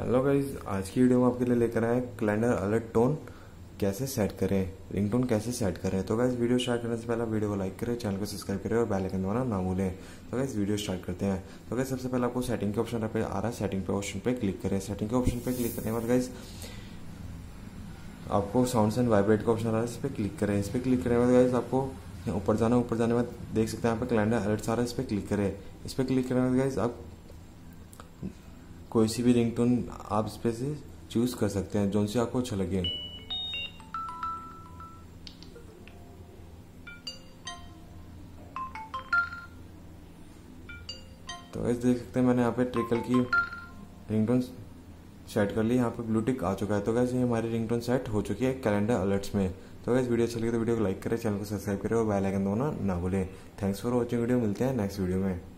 Hello guys, आज की video में आपके लिए लेकर आए कैलेंडर अलर्ट टोन कैसे सेट करें, रिंगटोन कैसे सेट करें। तो गाइस वीडियो स्टार्ट करने से पहले वीडियो को लाइक करें, चैनल को सब्सक्राइब करें और बेल आइकन दबाना ना भूलें। तो गाइस वीडियो स्टार्ट करते हैं। तो गाइस सबसे पहले आपको सेटिंग के ऑप्शन पे आ रहा है, सेटिंग पे ऑप्शन पे क्लिक करें। सेटिंग के ऑप्शन पे क्लिक करने के बाद गाइस आपको साउंड एंड वाइब्रेट का ऑप्शन आ रहा है, इस पर क्लिक करें। इस पर क्लिक करने के बाद गाइस आपको ऊपर जाना, ऊपर जाने के बाद देख सकते हैं यहाँ पे कैलेंडर अलर्ट आ रहा है, इस पर क्लिक करें। इस पर क्लिक करने के बाद गाइस आप कोई सी भी रिंगटोन आप इस पे से चूज कर सकते हैं, जो सी आपको अच्छा लगे। तो गाइस देख सकते हैं मैंने यहाँ पे ट्रिकल की रिंगटोन सेट कर ली, यहाँ पे ब्लू टिक आ चुका है। तो गाइस ये हमारी रिंगटोन सेट हो चुकी है कैलेंडर अलर्ट्स में। तो गाइस वीडियो अच्छी लगी तो वीडियो को लाइक करें, चैनल को सब्सक्राइब करें और बेल आइकन दबाना ना भूलें। थैंक्स फॉर वॉचिंग वीडियो, मिलते हैं नेक्स्ट वीडियो में।